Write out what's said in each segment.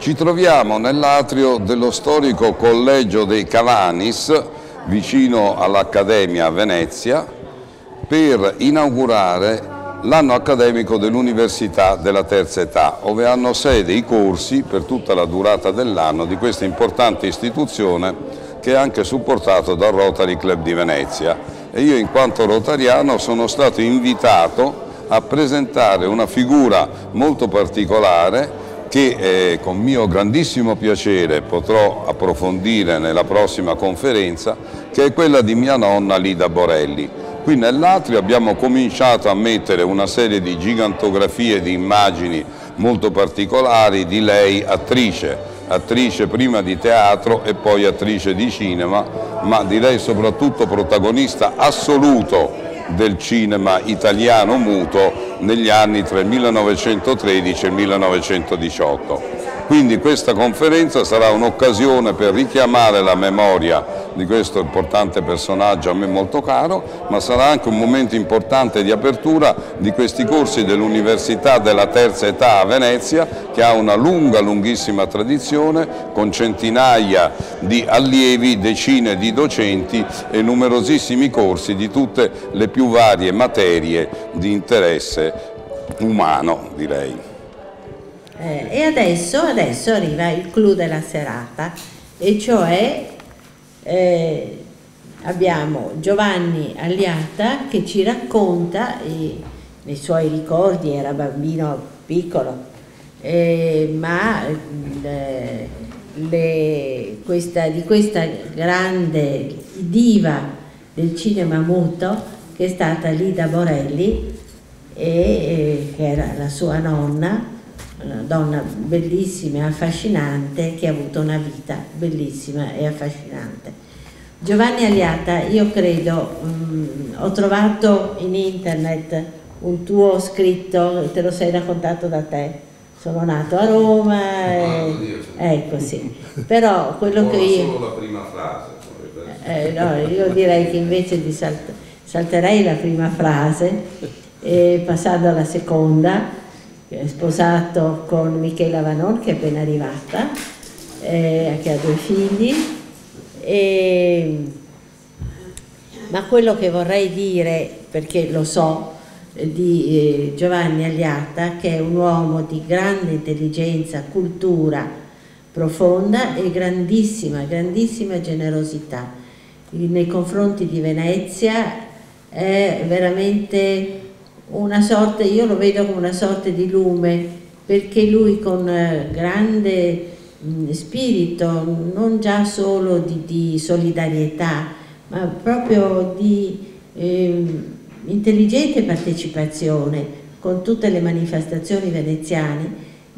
Ci troviamo nell'atrio dello storico collegio dei Cavanis, vicino all'Accademia a Venezia, per inaugurare l'anno accademico dell'Università della Terza Età, dove hanno sede i corsi per tutta la durata dell'anno di questa importante istituzione, che è anche supportato dal Rotary Club di Venezia. E io, in quanto rotariano, sono stato invitato a presentare una figura molto particolare che con mio grandissimo piacere potrò approfondire nella prossima conferenza, che è quella di mia nonna Lida Borelli. Qui nell'atrio abbiamo cominciato a mettere una serie di gigantografie, di immagini molto particolari di lei attrice prima di teatro e poi attrice di cinema, ma direi soprattutto protagonista assoluto del cinema italiano muto negli anni tra il 1913 e il 1918. Quindi questa conferenza sarà un'occasione per richiamare la memoria di questo importante personaggio a me molto caro, ma sarà anche un momento importante di apertura di questi corsi dell'Università della Terza Età a Venezia, che ha una lunghissima tradizione, con centinaia di allievi, decine di docenti e numerosissimi corsi di tutte le più varie materie di interesse umano, direi. E adesso arriva il clou della serata, e cioè abbiamo Giovanni Alliata che ci racconta nei suoi ricordi, era bambino piccolo, ma di questa grande diva del cinema muto che è stata Lida Borelli, che era la sua nonna. Una donna bellissima e affascinante, che ha avuto una vita bellissima e affascinante. Giovanni Alliata, io credo, ho trovato in internet un tuo scritto, te lo sei raccontato da te. Sono nato a Roma, ecco sì. Però quello che io... solo la prima frase. No, io direi che invece di salterei la prima frase, passando alla seconda. Sposato con Michela Vanon, che è appena arrivata, che ha 2 figli, ma quello che vorrei dire, perché lo so, di Giovanni Alliata, che è un uomo di grande intelligenza, cultura profonda e grandissima generosità nei confronti di Venezia, è veramente... una sorta, io lo vedo come una sorta di lume, perché lui con grande spirito, non già solo di solidarietà, ma proprio di intelligente partecipazione con tutte le manifestazioni veneziane,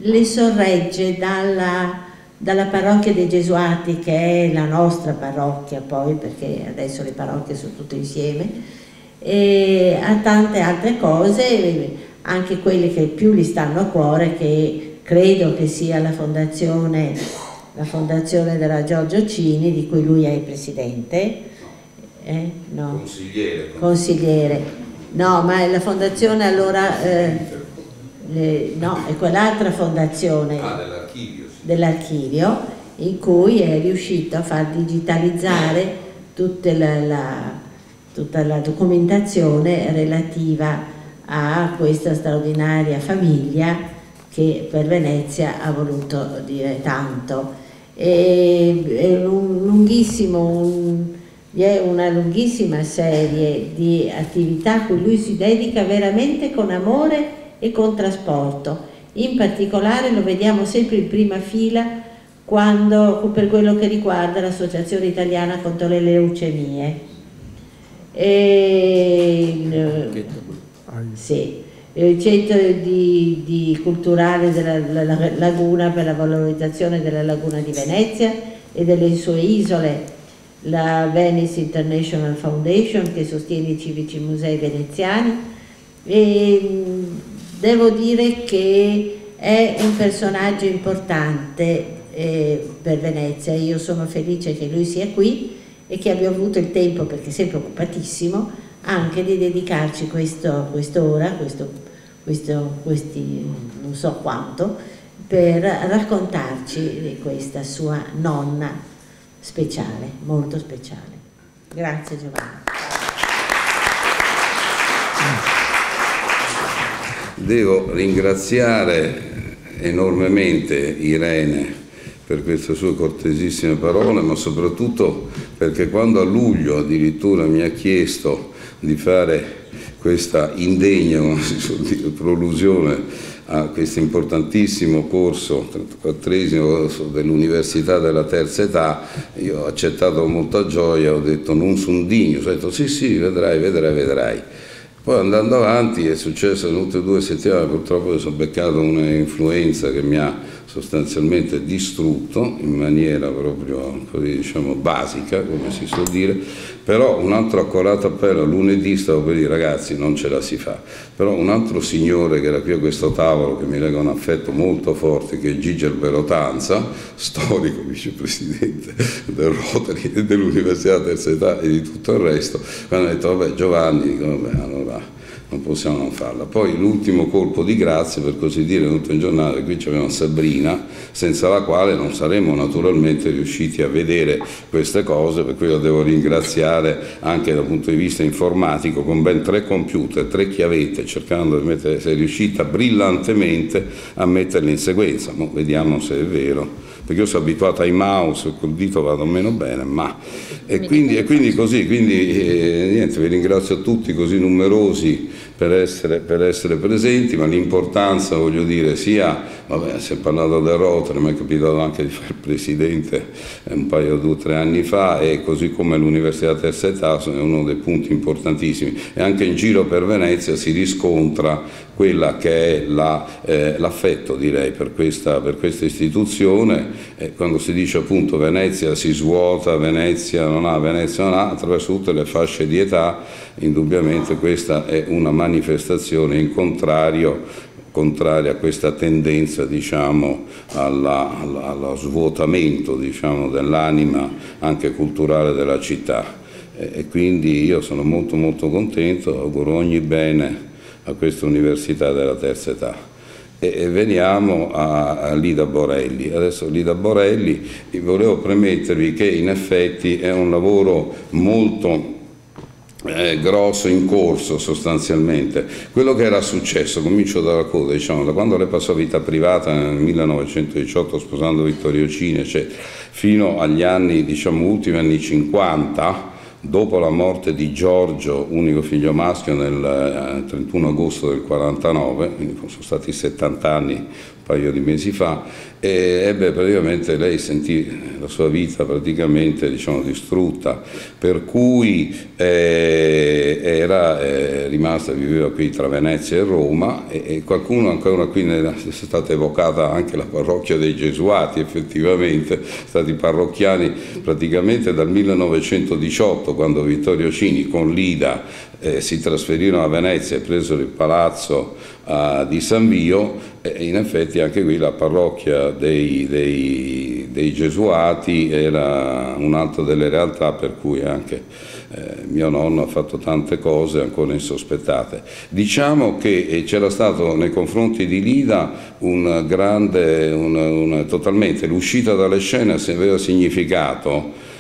le sorregge dalla parrocchia dei Gesuati, che è la nostra parrocchia poi, perché adesso le parrocchie sono tutte insieme, e a tante altre cose, anche quelle che più gli stanno a cuore, che credo che sia la fondazione della Giorgio Cini, di cui lui è il presidente, no. Consigliere, no, ma è la fondazione, allora no, è quell'altra fondazione dell'archivio, in cui è riuscito a far digitalizzare tutta la documentazione relativa a questa straordinaria famiglia che per Venezia ha voluto dire tanto. È una lunghissima serie di attività a cui lui si dedica veramente con amore e con trasporto. In particolare lo vediamo sempre in prima fila per quello che riguarda l'Associazione Italiana contro le Leucemie. Sì, il centro culturale della laguna, per la valorizzazione della laguna di Venezia e delle sue isole, la Venice International Foundation, che sostiene i civici musei veneziani, e devo dire che è un personaggio importante per Venezia. Io sono felice che lui sia qui e che abbia avuto il tempo, perché è sempre occupatissimo, anche di dedicarci quest'ora, non so quanto, per raccontarci di questa sua nonna speciale, molto speciale. Grazie Giovanna. Devo ringraziare enormemente Irene per queste sue cortesissime parole, ma soprattutto perché quando a luglio addirittura mi ha chiesto di fare questa indegna prolusione a questo importantissimo corso 34esimo dell'Università della Terza Età, io ho accettato con molta gioia, ho detto non son digno, ho detto sì sì, vedrai, vedrai, vedrai. Poi andando avanti è successo in tutte e 2 settimane, purtroppo mi sono beccato un'influenza che mi ha sostanzialmente distrutto in maniera proprio così, diciamo, basica, come si suol dire, però un altro accorato appello, lunedì stavo per dire ragazzi non ce la si fa, però un altro signore che era qui a questo tavolo che mi lega un affetto molto forte, che è Gigi Albero Tanza, storico vicepresidente del Rotary e dell'Università della Terza Età e di tutto il resto, quando ha detto vabbè Giovanni, dico, vabbè allora non possiamo non farla. Poi l'ultimo colpo di grazia, per così dire, è venuto in giornale, qui c'aveva Sabrina, senza la quale non saremmo naturalmente riusciti a vedere queste cose, per cui la devo ringraziare anche dal punto di vista informatico, con ben 3 computer, 3 chiavette, cercando di mettere, se è riuscita brillantemente a metterle in sequenza, ma vediamo se è vero. Perché io sono abituato ai mouse, col dito vado meno bene, ma... E quindi così, niente, vi ringrazio a tutti così numerosi per essere presenti, ma l'importanza, voglio dire, sia, vabbè, si è parlato del Rotary, mi è capitato anche di fare presidente un paio, 2 o 3 anni fa, e così come l'Università Terza Età è uno dei punti importantissimi. E anche in giro per Venezia si riscontra quella che è l'affetto, direi, per questa istituzione. Quando si dice appunto Venezia si svuota, Venezia non ha, attraverso tutte le fasce di età, indubbiamente questa è una manifestazione in contraria a questa tendenza, diciamo, allo svuotamento, diciamo, dell'anima anche culturale della città. E quindi io sono molto molto contento, auguro ogni bene a questa Università della Terza Età. E veniamo a Lida Borelli. Adesso Lida Borelli, volevo premettervi che in effetti è un lavoro molto grosso in corso sostanzialmente. Quello che era successo, comincio dalla coda, diciamo, da quando lei passò vita privata nel 1918 sposando Vittorio Cine, cioè, fino agli anni, diciamo, ultimi anni 50, dopo la morte di Giorgio, unico figlio maschio, nel 31 agosto del 49, quindi sono stati 70 anni un paio di mesi fa, e ebbe praticamente, lei sentì la sua vita praticamente, diciamo, distrutta, per cui viveva qui tra Venezia e Roma, e qualcuno ancora qui è stata evocata anche la parrocchia dei Gesuati, effettivamente stati parrocchiani praticamente dal 1918, quando Vittorio Cini con Lida si trasferirono a Venezia e presero il palazzo di San Vio, e in effetti anche qui la parrocchia dei Gesuati era un'altra delle realtà per cui anche mio nonno ha fatto tante cose ancora insospettate. Diciamo che c'era stato nei confronti di Lida totalmente l'uscita dalle scene aveva significato.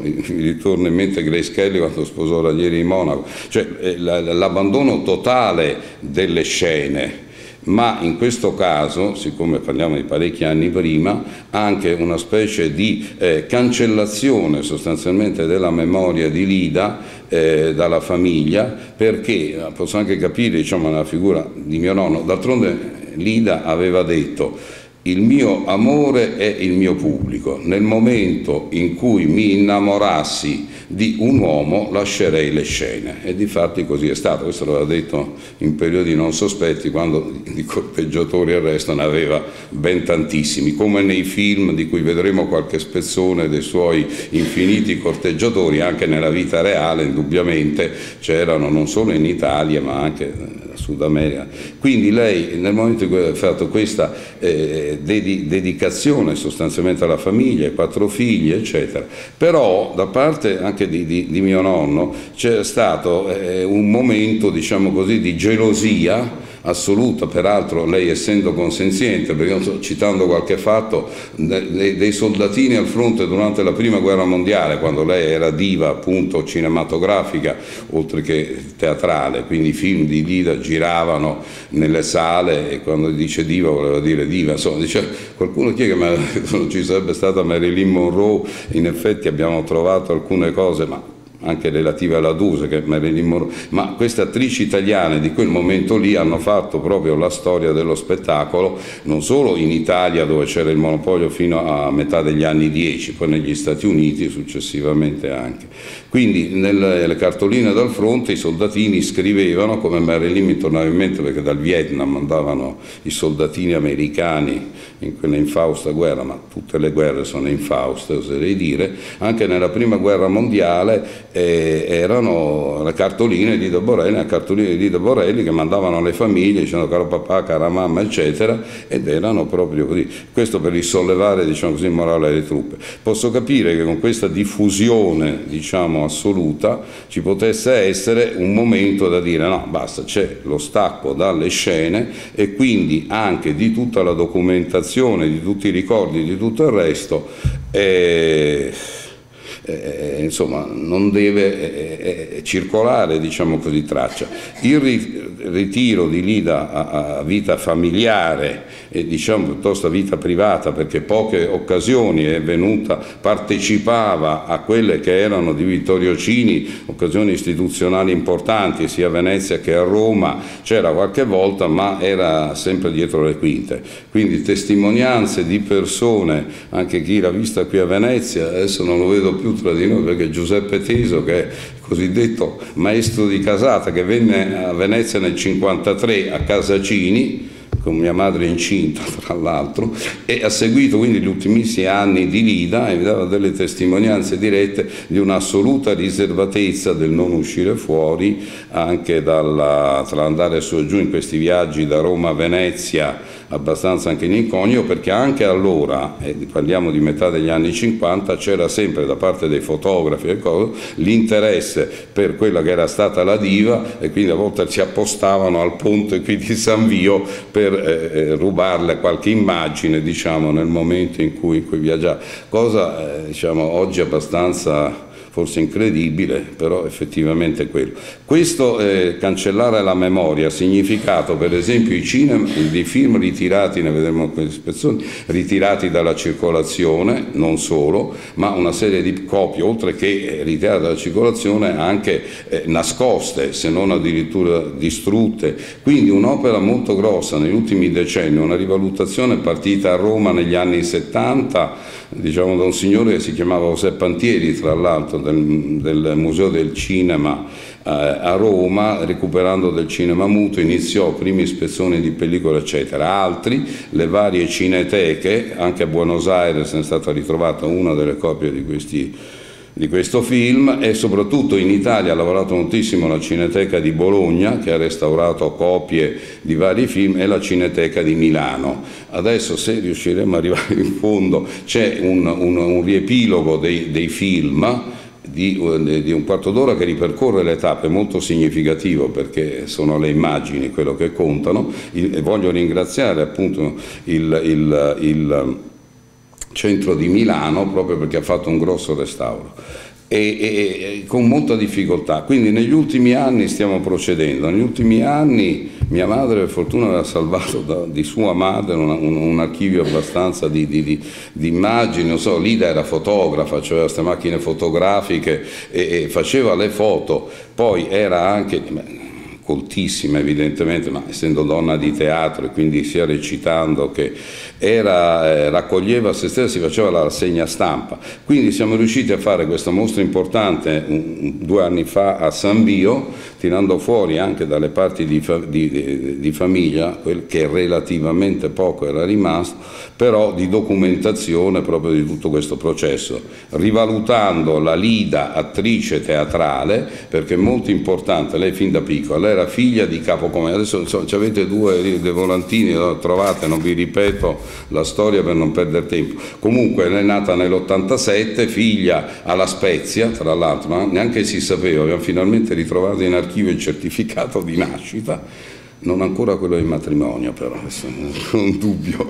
Mi ritorna in mente Grace Kelly quando sposò Ranieri di Monaco, cioè l'abbandono totale delle scene, ma in questo caso, siccome parliamo di parecchi anni prima, anche una specie di cancellazione sostanzialmente della memoria di Lida dalla famiglia, perché posso anche capire, diciamo, la figura di mio nonno. D'altronde Lida aveva detto: il mio amore è il mio pubblico, nel momento in cui mi innamorassi di un uomo lascerei le scene, e difatti così è stato. Questo l'aveva detto in periodi non sospetti, quando di corteggiatori e il resto ne aveva ben tantissimi, come nei film di cui vedremo qualche spezzone dei suoi infiniti corteggiatori. Anche nella vita reale indubbiamente c'erano, non solo in Italia ma anche a Sud America. Quindi lei, nel momento in cui ha fatto questa dedicazione sostanzialmente alla famiglia, ai 4 figli eccetera, però da parte anche di mio nonno c'è stato un momento, diciamo così, di gelosia assoluta, peraltro lei essendo consenziente, perché citando qualche fatto, dei soldatini al fronte durante la prima guerra mondiale, quando lei era diva appunto cinematografica oltre che teatrale, quindi i film di Lida giravano nelle sale, e quando dice diva voleva dire diva, insomma, dice, qualcuno chiede che non ci sarebbe stata Marilyn Monroe, in effetti abbiamo trovato alcune cose, ma anche relative alla Duse, che Marilyn Monroe, ma queste attrici italiane di quel momento lì hanno fatto proprio la storia dello spettacolo, non solo in Italia dove c'era il monopolio fino a metà degli anni '10, poi negli Stati Uniti successivamente anche. Quindi nelle cartoline dal fronte i soldatini scrivevano, come Marilyn mi tornava in mente perché dal Vietnam andavano i soldatini americani in quella infausta guerra, ma tutte le guerre sono infauste oserei dire, anche nella prima guerra mondiale erano le cartoline di Lida Borelli che mandavano alle famiglie dicendo caro papà, cara mamma eccetera, ed erano proprio così, questo per risollevare diciamo così il morale delle truppe. Posso capire che con questa diffusione diciamo assoluta ci potesse essere un momento da dire no basta, c'è lo stacco dalle scene e quindi anche di tutta la documentazione, di tutti i ricordi, di tutto il resto insomma non deve circolare diciamo così traccia. Il ritiro di Lida a vita familiare e diciamo piuttosto a vita privata, perché poche occasioni è venuta, partecipava a quelle che erano di Vittorio Cini, occasioni istituzionali importanti sia a Venezia che a Roma, c'era qualche volta ma era sempre dietro le quinte, quindi testimonianze di persone, anche chi l'ha vista qui a Venezia, adesso non lo vedo più tra di noi perché Giuseppe Teso, che è cosiddetto maestro di casata, che venne a Venezia nel 1953 a casa Cini con mia madre incinta tra l'altro, e ha seguito quindi gli ultimissimi anni di Lida e mi dava delle testimonianze dirette di un'assoluta riservatezza del non uscire fuori, anche tra andare su e giù in questi viaggi da Roma a Venezia abbastanza anche in incognito, perché anche allora, e parliamo di metà degli anni 50, c'era sempre da parte dei fotografi e cose l'interesse per quella che era stata la diva, e quindi a volte si appostavano al ponte qui di San Vio per rubarle qualche immagine diciamo nel momento in cui viaggiava, cosa diciamo oggi abbastanza forse incredibile, però effettivamente è quello. Questo cancellare la memoria ha significato per esempio i film ritirati, ne vedremo quelle spezzoni, ritirati dalla circolazione, non solo, ma una serie di copie, oltre che ritirate dalla circolazione, anche nascoste, se non addirittura distrutte. Quindi un'opera molto grossa negli ultimi decenni, una rivalutazione partita a Roma negli anni 70, diciamo da un signore che si chiamava José Pantieri, tra l'altro del Museo del Cinema a Roma, recuperando del cinema muto iniziò primi spezzoni di pellicola eccetera, altri, le varie cineteche, anche a Buenos Aires è stata ritrovata una delle copie di questo film, e soprattutto in Italia ha lavorato moltissimo la Cineteca di Bologna, che ha restaurato copie di vari film, e la Cineteca di Milano. Adesso, se riusciremo ad arrivare in fondo, c'è un riepilogo dei film di un quarto d'ora che ripercorre le tappe, molto significativo perché sono le immagini quello che contano. E voglio ringraziare appunto il centro di Milano proprio perché ha fatto un grosso restauro e con molta difficoltà. Quindi negli ultimi anni stiamo procedendo, negli ultimi anni mia madre per fortuna aveva salvato di sua madre un archivio abbastanza di immagini, non so, Lida era fotografa, cioè queste macchine fotografiche e faceva le foto, poi era anche... coltissima evidentemente, ma essendo donna di teatro e quindi sia recitando che raccoglieva se stessa, si faceva la rassegna stampa. Quindi siamo riusciti a fare questa mostra importante 2 anni fa a San Vio, tirando fuori anche dalle parti di famiglia quel che relativamente poco era rimasto, però di documentazione proprio di tutto questo processo, rivalutando la Lida attrice teatrale, perché è molto importante, lei fin da piccola era figlia di capocommercio. Adesso insomma, avete due volantini, trovate, non vi ripeto la storia per non perdere tempo. Comunque è nata nell'87, figlia alla Spezia, tra l'altro, ma neanche si sapeva, abbiamo finalmente ritrovato in archivio il certificato di nascita, non ancora quello del matrimonio, però è un dubbio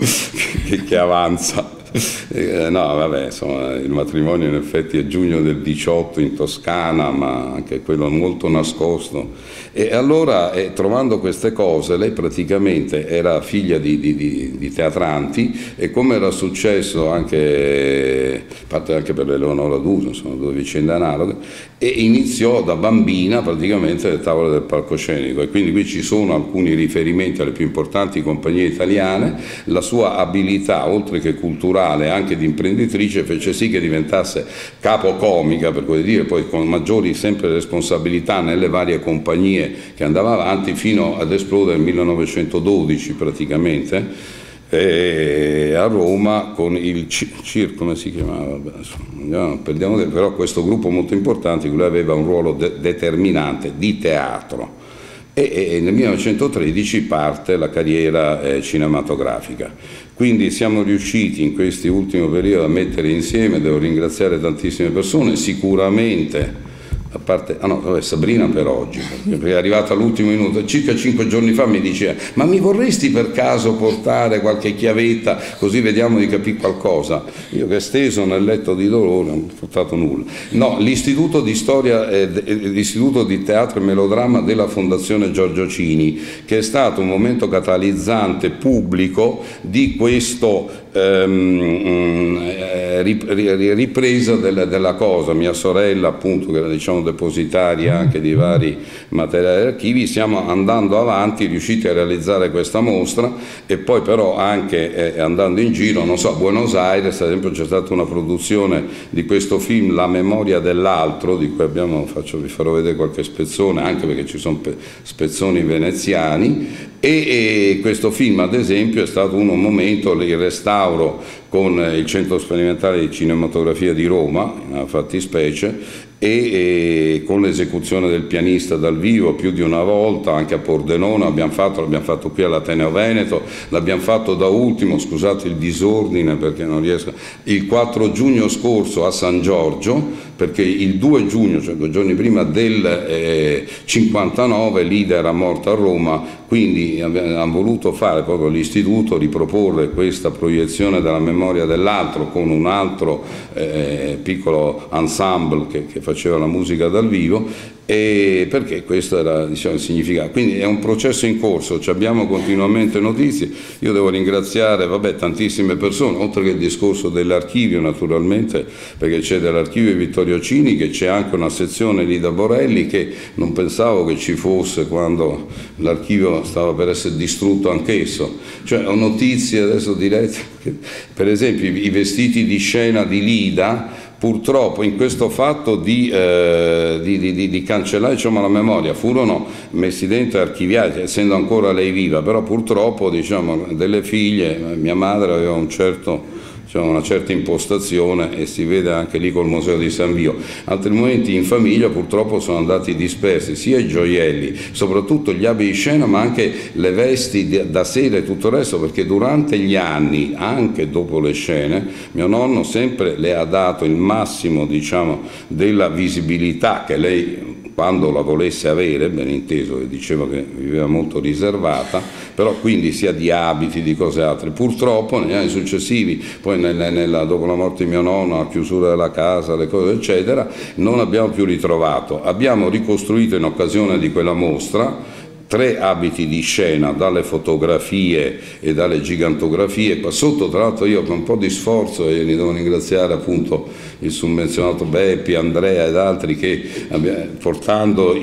che avanza. No, vabbè, insomma, il matrimonio in effetti è giugno del 18 in Toscana, ma anche quello molto nascosto. E allora, trovando queste cose, lei praticamente era figlia di teatranti, e come era successo anche, parte anche per Eleonora D'Uso, sono due vicende analoghe, e iniziò da bambina praticamente le tavole del palcoscenico. E quindi qui ci sono alcuni riferimenti alle più importanti compagnie italiane. La sua abilità, oltre che culturale, anche di imprenditrice, fece sì che diventasse capocomica, per così dire, poi con maggiori sempre responsabilità nelle varie compagnie che andava avanti fino ad esplodere nel 1912 praticamente, e a Roma con il circo, come si chiamava? No, perdiamo tempo, però questo gruppo molto importante in cui aveva un ruolo determinante di teatro. E nel 1913 parte la carriera cinematografica. Quindi siamo riusciti in questi ultimi periodi a mettere insieme, devo ringraziare tantissime persone, sicuramente, a parte, ah no, vabbè, Sabrina per oggi, perché è arrivata all'ultimo minuto, circa 5 giorni fa mi diceva: ma mi vorresti per caso portare qualche chiavetta così vediamo di capire qualcosa? Io, che steso nel letto di dolore, non ho portato nulla. No, l'Istituto di Storia, l'Istituto di Teatro e Melodramma della Fondazione Giorgio Cini, che è stato un momento catalizzante pubblico di questo ripresa della cosa. Mia sorella, appunto, che era, diciamo, depositaria anche di vari materiali e archivi, stiamo andando avanti, riusciti a realizzare questa mostra. E poi però anche andando in giro, non so, a Buenos Aires ad esempio c'è stata una produzione di questo film La memoria dell'altro, di cui abbiamo, vi farò vedere qualche spezzone, anche perché ci sono spezzoni veneziani, e questo film ad esempio è stato un momento, il restauro con il Centro Sperimentale di Cinematografia di Roma, in fattispecie, e con l'esecuzione del pianista dal vivo più di una volta, anche a Pordenone l'abbiamo fatto qui all'Ateneo Veneto, l'abbiamo fatto da ultimo, scusate il disordine perché non riesco, il 4 giugno scorso a San Giorgio, perché il 2 giugno, cioè 2 giorni prima del 59, l'Ida era morta a Roma, quindi hanno voluto fare proprio l'istituto, riproporre questa proiezione della memoria dell'altro con un altro piccolo ensemble che faceva la musica dal vivo, e perché questo era, diciamo, il significato. Quindi è un processo in corso, ci abbiamo continuamente notizie. Io devo ringraziare, vabbè, tantissime persone, oltre che il discorso dell'archivio naturalmente, perché c'è dell'archivio Vittorio Cini, che c'è anche una sezione lì da Borelli che non pensavo che ci fosse quando l'archivio stava per essere distrutto anch'esso. Cioè ho notizie adesso dirette, per esempio i vestiti di scena di Lida. Purtroppo in questo fatto di cancellare, diciamo, la memoria, furono messi dentro e archiviati, essendo ancora lei viva, però purtroppo, diciamo, delle figlie, mia madre aveva un certo, diciamo, una certa impostazione, e si vede anche lì col Museo di San Vio. Altri momenti in famiglia purtroppo sono andati dispersi, sia i gioielli, soprattutto gli abiti di scena, ma anche le vesti da sera e tutto il resto, perché durante gli anni, anche dopo le scene, mio nonno sempre le ha dato il massimo, diciamo, della visibilità che lei, quando la volesse avere, ben inteso, che diceva che viveva molto riservata, però quindi sia di abiti, di cose altre. Purtroppo negli anni successivi, poi dopo la morte di mio nonno, la chiusura della casa, le cose eccetera, non abbiamo più ritrovato. Abbiamo ricostruito in occasione di quella mostra 3 abiti di scena, dalle fotografie e dalle gigantografie. Qua sotto, tra l'altro, io con un po' di sforzo, e li devo ringraziare appunto il summenzionato Beppi, Andrea ed altri, che portando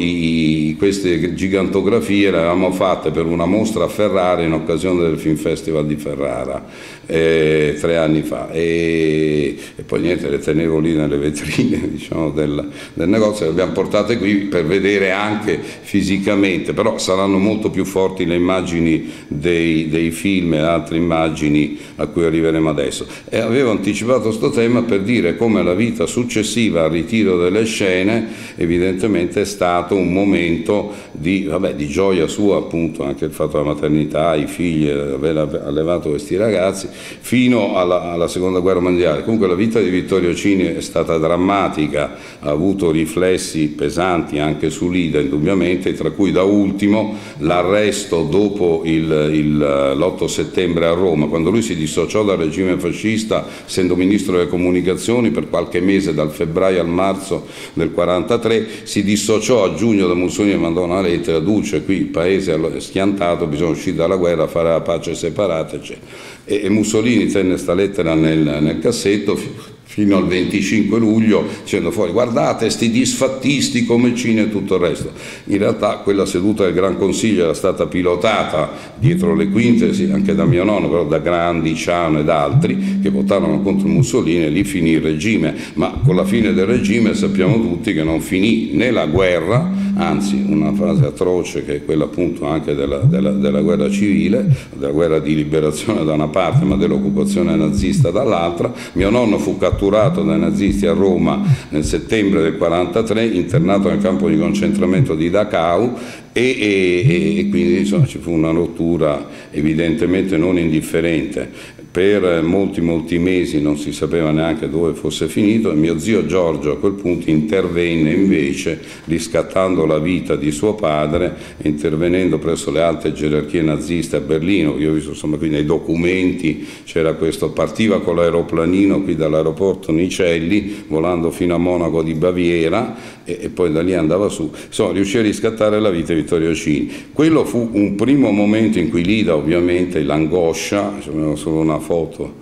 queste gigantografie le avevamo fatte per una mostra a Ferrara in occasione del Film Festival di Ferrara 3 anni fa, e poi niente, le tenevo lì nelle vetrine, diciamo, del negozio, le abbiamo portate qui per vedere anche fisicamente. Però saranno molto più forti le immagini dei film e altre immagini a cui arriveremo adesso. E avevo anticipato questo tema per dire come la vita successiva al ritiro delle scene evidentemente è stato un momento di gioia sua, appunto, anche il fatto della maternità, i figli, aver allevato questi ragazzi, fino alla Seconda Guerra Mondiale. Comunque la vita di Vittorio Cini è stata drammatica, ha avuto riflessi pesanti anche su Lida, indubbiamente, tra cui da ultimo primo l'arresto dopo l'8 settembre a Roma, quando lui si dissociò dal regime fascista, essendo ministro delle comunicazioni per qualche mese, dal febbraio al marzo del 1943, si dissociò a giugno da Mussolini e mandò una lettera: Duce, qui il paese è schiantato, bisogna uscire dalla guerra, fare la pace separata, eccetera. E Mussolini tenne questa lettera nel cassetto fino al 25 luglio, dicendo fuori: guardate sti disfattisti, comecine e tutto il resto. In realtà quella seduta del Gran Consiglio era stata pilotata dietro le quinte, sì, anche da mio nonno, però da Grandi, Ciano ed altri che votarono contro Mussolini, e lì finì il regime. Ma con la fine del regime sappiamo tutti che non finì né la guerra, anzi una fase atroce che è quella appunto anche della guerra civile, della guerra di liberazione da una parte ma dell'occupazione nazista dall'altra. Mio nonno fu catturato dai nazisti a Roma nel settembre del 1943, internato nel campo di concentramento di Dachau, e quindi insomma, ci fu una rottura evidentemente non indifferente. Per molti mesi non si sapeva neanche dove fosse finito, e mio zio Giorgio a quel punto intervenne invece, riscattando la vita di suo padre, intervenendo presso le alte gerarchie naziste a Berlino. Io ho visto, insomma, qui nei documenti c'era questo: partiva con l'aeroplanino qui dall'aeroporto Nicelli, volando fino a Monaco di Baviera, e poi da lì andava su. Insomma, riuscì a riscattare la vita di Vittorio Cini. Quello fu un primo momento in cui Lida, ovviamente, l'angoscia, cioè, solo una foto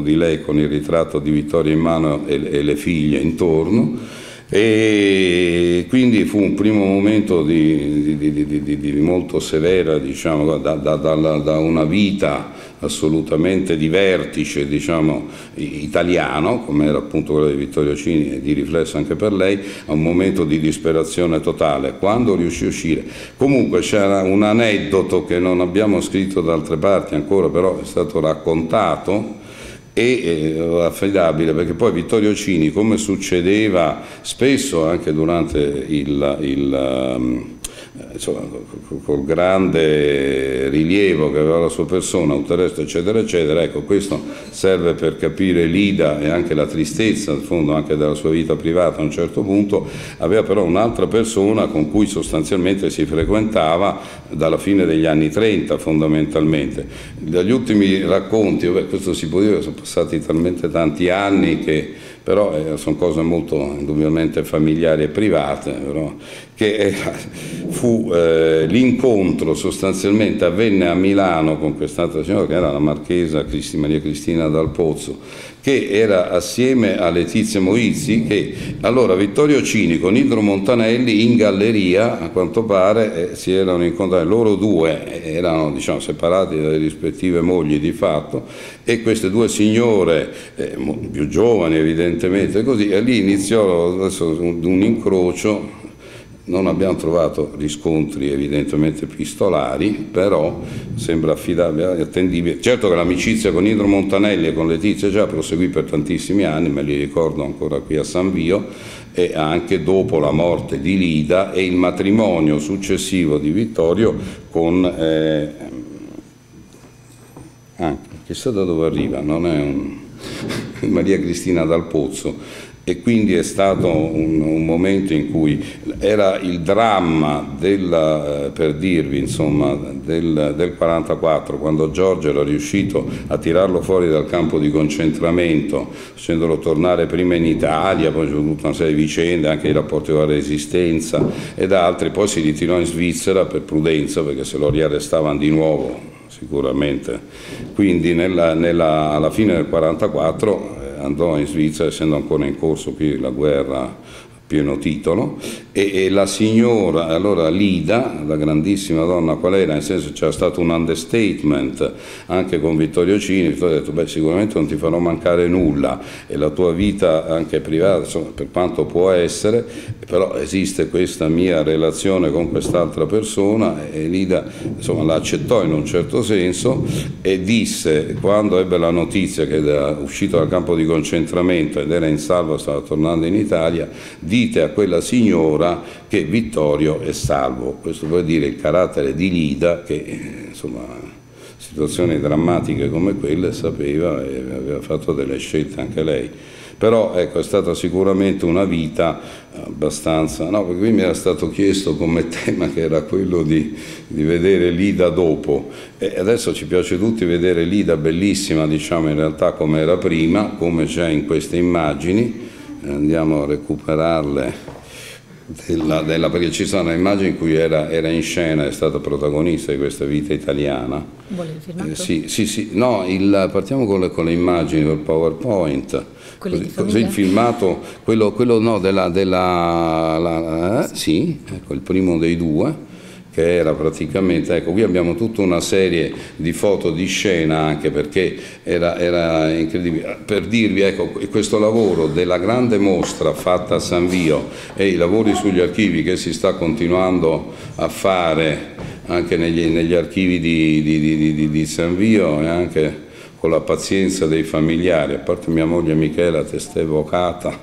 di lei con il ritratto di Vittorio in mano e le figlie intorno, e quindi fu un primo momento di molto severa, diciamo, da una vita assolutamente di vertice, diciamo, italiano, come era appunto quello di Vittorio Cini e di riflesso anche per lei, a un momento di disperazione totale. Quando riuscì a uscire? Comunque c'era un aneddoto che non abbiamo scritto da altre parti ancora, però è stato raccontato e affidabile, perché poi Vittorio Cini, come succedeva spesso anche durante insomma, col grande rilievo che aveva la sua persona, un terrestro eccetera eccetera, ecco, questo serve per capire Lida e anche la tristezza in fondo anche della sua vita privata. A un certo punto aveva però un'altra persona con cui sostanzialmente si frequentava dalla fine degli anni 30 fondamentalmente. Dagli ultimi racconti, questo si può dire, sono passati talmente tanti anni che però sono cose molto indubbiamente familiari e private, però, che fu l'incontro sostanzialmente avvenne a Milano con quest'altra signora che era la marchesa Maria Cristina Dal Pozzo, che era assieme a Letizia Moizzi, che allora Vittorio Cini con Indro Montanelli in galleria a quanto pare si erano incontrati, loro due erano, diciamo, separati dalle rispettive mogli di fatto, e queste due signore più giovani evidentemente, così, e lì iniziò un incrocio. Non abbiamo trovato riscontri evidentemente epistolari, però sembra affidabile e attendibile. Certo che l'amicizia con Indro Montanelli e con Letizia già proseguì per tantissimi anni, me li ricordo ancora qui a San Vio, e anche dopo la morte di Lida e il matrimonio successivo di Vittorio con anche, chissà da dove arriva, non è un Maria Cristina Dal Pozzo. E quindi è stato un momento in cui era il dramma per dirvi, insomma, del 44, quando Giorgio era riuscito a tirarlo fuori dal campo di concentramento, facendolo tornare prima in Italia, poi c'è tutta una serie di vicende, anche i rapporti con la Resistenza ed altri, poi si ritirò in Svizzera per prudenza, perché se lo riarrestavano di nuovo sicuramente. Quindi alla fine del 1944 andò in Svizzera, essendo ancora in corso qui la guerra a pieno titolo, e la signora, allora Lida, la grandissima donna qual era, nel senso c'era stato un understatement anche con Vittorio Cini. Vittorio ha detto: beh, sicuramente non ti farò mancare nulla, e la tua vita anche privata, insomma, per quanto può essere, però esiste questa mia relazione con quest'altra persona. E Lida, insomma, la accettò in un certo senso, e disse, quando ebbe la notizia che era uscito dal campo di concentramento ed era in salvo, stava tornando in Italia: dite a quella signora che Vittorio è salvo. Questo vuol dire il carattere di Lida, che insomma situazioni drammatiche come quelle sapeva e aveva fatto delle scelte anche lei. Però ecco, è stata sicuramente una vita abbastanza, no, perché qui mi era stato chiesto come tema che era quello di vedere Lida dopo, e adesso ci piace tutti vedere Lida bellissima, diciamo, in realtà come era prima, come c'è in queste immagini. Andiamo a recuperarle, perché ci sono immagini in cui era in scena, è stata protagonista di questa vita italiana. Volevi firmare? Sì, no, partiamo con le immagini del PowerPoint. Così il filmato, quello no, sì, ecco, il primo dei due, che era praticamente, ecco, qui abbiamo tutta una serie di foto di scena, anche perché era incredibile. Per dirvi, ecco, questo lavoro della grande mostra fatta a Sanvio e i lavori sugli archivi che si sta continuando a fare anche negli archivi di Sanvio, e anche con la pazienza dei familiari, a parte mia moglie Michela, testa evocata,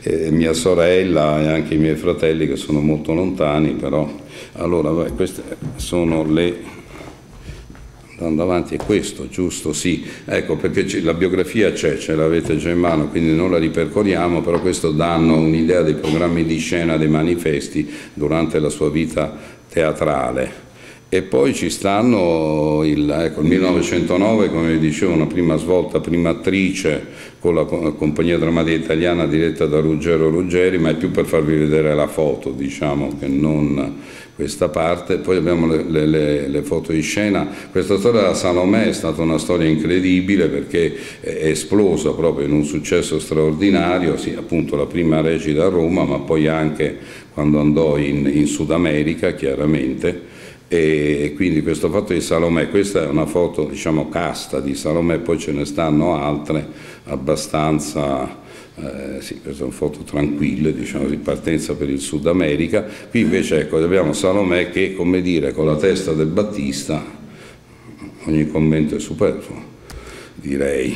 e mia sorella e anche i miei fratelli che sono molto lontani. Però allora, beh, queste sono le... andando avanti, è questo, giusto? Sì, ecco, perché la biografia c'è, ce l'avete già in mano, quindi non la ripercorriamo, però questo danno un'idea dei programmi di scena, dei manifesti durante la sua vita teatrale. E poi ci stanno il 1909, come vi dicevo, una prima svolta, prima attrice con la compagnia drammatica italiana diretta da Ruggero Ruggeri, ma è più per farvi vedere la foto, diciamo, che non questa parte. Poi abbiamo le foto di scena. Questa storia della Salomè è stata una storia incredibile, perché è esplosa proprio in un successo straordinario, sì, appunto la prima recita a Roma, ma poi anche quando andò in Sud America, chiaramente. E quindi questo fatto di Salomè, questa è una foto, diciamo, casta di Salomè, poi ce ne stanno altre abbastanza, sì, queste sono foto tranquille, diciamo, di partenza per il Sud America. Qui invece, ecco, abbiamo Salomè che, come dire, con la testa del Battista, ogni commento è superfluo, direi.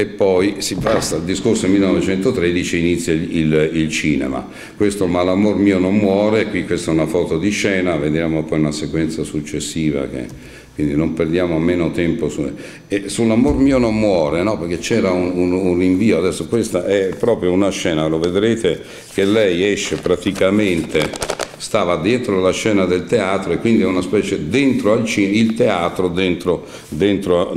E poi si passa al discorso, nel 1913 inizia il cinema. Questo Malamor mio non muore, qui questa è una foto di scena, vediamo poi una sequenza successiva, quindi non perdiamo meno tempo sull'amor mio non muore, no? Perché c'era un rinvio. Adesso questa è proprio una scena, lo vedrete, che lei esce praticamente... stava dietro la scena del teatro, e quindi è una specie dentro al il teatro dentro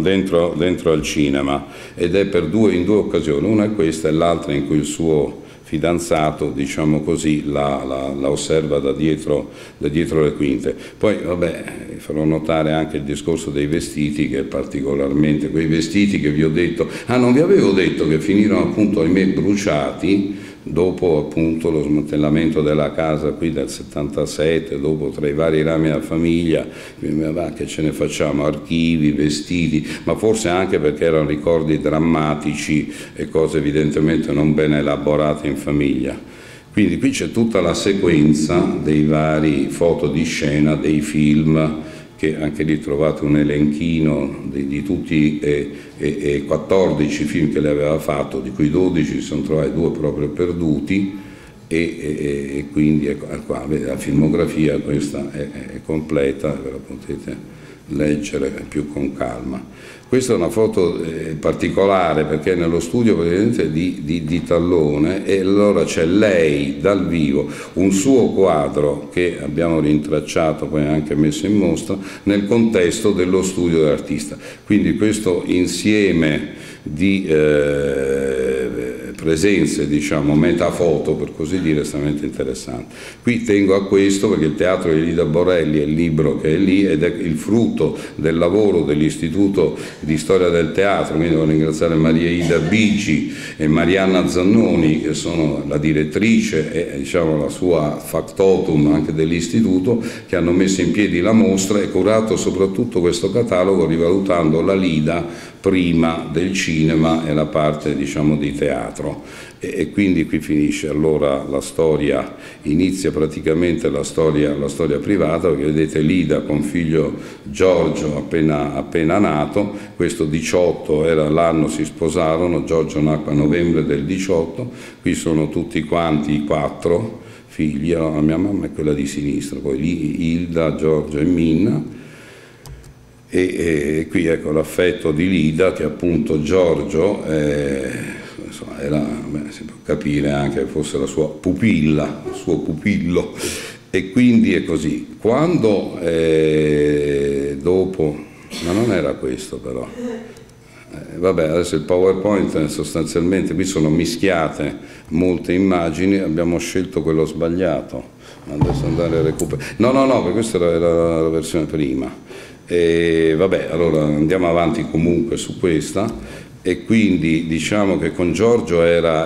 al cinema, ed è in due occasioni, una è questa e l'altra in cui il suo fidanzato, diciamo così, la osserva da dietro le quinte. Poi, vabbè, farò notare anche il discorso dei vestiti, che è particolarmente, quei vestiti che vi ho detto, non vi avevo detto che finirono appunto, ahimè, bruciati, dopo appunto lo smantellamento della casa qui del 77, dopo tra i vari rami della famiglia, che ce ne facciamo, archivi, vestiti, ma forse anche perché erano ricordi drammatici e cose evidentemente non ben elaborate in famiglia. Quindi qui c'è tutta la sequenza dei vari foto di scena, dei film, che anche lì trovate un elenchino di tutti e 14 film che lei aveva fatto, di cui 12 si sono trovati, 2 proprio perduti, e quindi ecco, qua, la filmografia questa è completa, ve la potete leggere più con calma. Questa è una foto particolare, perché è nello studio praticamente di Tallone, e allora c'è lei dal vivo, un suo quadro che abbiamo rintracciato, poi anche messo in mostra, nel contesto dello studio dell'artista. Quindi questo insieme di presenze, diciamo, metafoto, per così dire, estremamente interessante. Qui tengo a questo perché il teatro di Lida Borelli è il libro che è lì, ed è il frutto del lavoro dell'Istituto di Storia del Teatro, quindi devo ringraziare Maria Ida Bigi e Marianna Zannoni, che sono la direttrice e, diciamo, la sua factotum anche dell'Istituto, che hanno messo in piedi la mostra e curato soprattutto questo catalogo, rivalutando la Lida prima del cinema e la parte, diciamo, di teatro. E quindi qui finisce allora la storia, inizia praticamente la storia privata, perché vedete Lida con figlio Giorgio appena nato. Questo 18 era l'anno si sposarono, Giorgio nacque a novembre del 18, qui sono tutti quanti i 4 figli, la mia mamma è quella di sinistra, poi Hilda, Giorgio e Minna. E qui ecco l'affetto di Lida, che appunto Giorgio insomma, era, beh, si può capire anche fosse la sua pupilla, il suo pupillo, e quindi è così. Quando dopo, ma non era questo però, vabbè, adesso il PowerPoint sostanzialmente, qui sono mischiate molte immagini, abbiamo scelto quello sbagliato, adesso andare a recuperare, no, perché questa era la versione prima. E vabbè, allora andiamo avanti comunque su questa, e quindi diciamo che con Giorgio c'era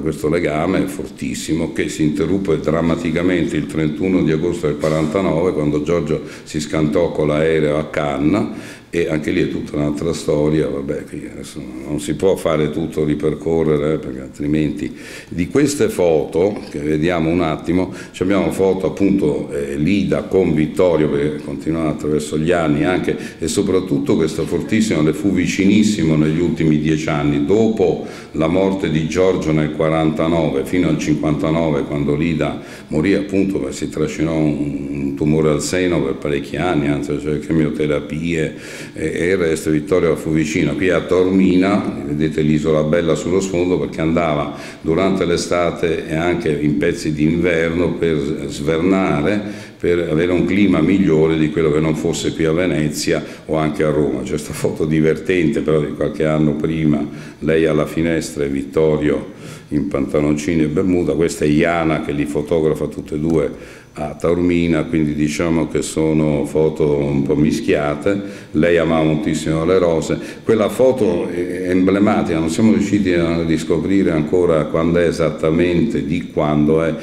questo legame fortissimo che si interruppe drammaticamente il 31 di agosto del 49, quando Giorgio si scantò con l'aereo a Cannes, e anche lì è tutta un'altra storia. Vabbè, qui adesso non si può fare tutto, ripercorrere, perché altrimenti di queste foto, che vediamo un attimo, abbiamo foto appunto Lida con Vittorio, perché continuava attraverso gli anni anche, e soprattutto questa fortissima le fu vicinissimo negli ultimi 10 anni, dopo la morte di Giorgio nel 49 fino al 59, quando Lida morì appunto perché si trascinò un tumore al seno per parecchi anni, anzi cioè chemioterapie e il resto. Vittorio fu vicino, qui a Taormina, vedete l'isola bella sullo sfondo, perché andava durante l'estate e anche in pezzi d'inverno per svernare, per avere un clima migliore di quello che non fosse qui a Venezia o anche a Roma. C'è questa foto divertente però di qualche anno prima, lei alla finestra e Vittorio in pantaloncini e bermuda. Questa è Iana che li fotografa tutte e due a Taormina, quindi diciamo che sono foto un po' mischiate. Lei amava moltissimo le rose. Quella foto è emblematica, non siamo riusciti a riscoprire ancora quando è esattamente, di quando è,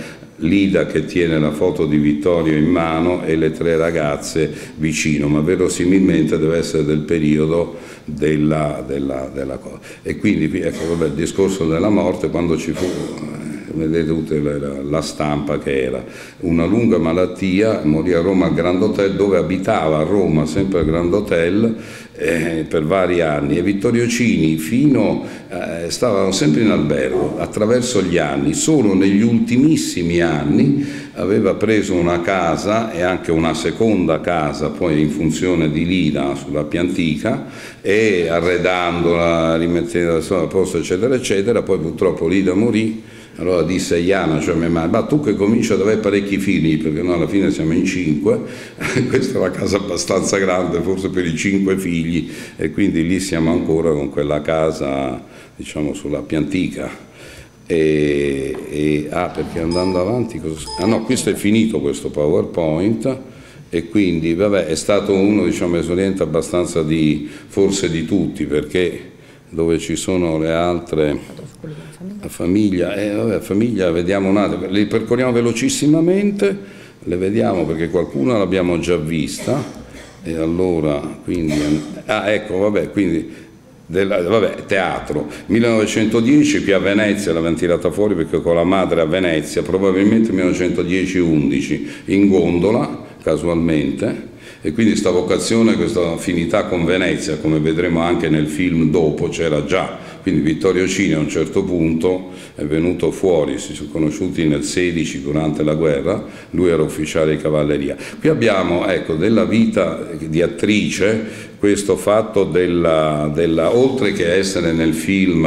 Lida che tiene la foto di Vittorio in mano e le tre ragazze vicino, ma verosimilmente deve essere del periodo della cosa. E quindi qui ecco, vabbè, il discorso della morte, quando ci fu, vedete tutta la stampa che era, una lunga malattia, morì a Roma al Grand Hotel, dove abitava a Roma, sempre al Grand Hotel, per vari anni, e Vittorio Cini fino stavano sempre in albergo attraverso gli anni. Solo negli ultimissimi anni aveva preso una casa e anche una seconda casa poi in funzione di Lida sulla Piantica, e arredandola, rimettendola a posto eccetera eccetera. Poi purtroppo Lida morì. Allora disse Iana, cioè mia madre, ma tu che cominci ad avere parecchi figli, perché noi alla fine siamo in 5, questa è una casa abbastanza grande, forse per i 5 figli, e quindi lì siamo ancora con quella casa, diciamo, sulla Piantica. Perché andando avanti, no, questo è finito, questo PowerPoint. E quindi vabbè, è stato uno, diciamo, esoriente abbastanza forse di tutti, perché dove ci sono le altre, la famiglia, vabbè, famiglia, vediamo un attimo, le percorriamo velocissimamente, le vediamo perché qualcuna l'abbiamo già vista, e allora quindi, ecco, vabbè, quindi teatro 1910 qui a Venezia, l'avevamo tirata fuori perché con la madre a Venezia, probabilmente 1910-11, in gondola casualmente. E quindi questa vocazione, questa affinità con Venezia, come vedremo anche nel film dopo, c'era già. Quindi Vittorio Cini a un certo punto è venuto fuori, si sono conosciuti nel 16 durante la guerra, lui era ufficiale di cavalleria. Qui abbiamo, ecco, della vita di attrice, questo fatto oltre che essere nel film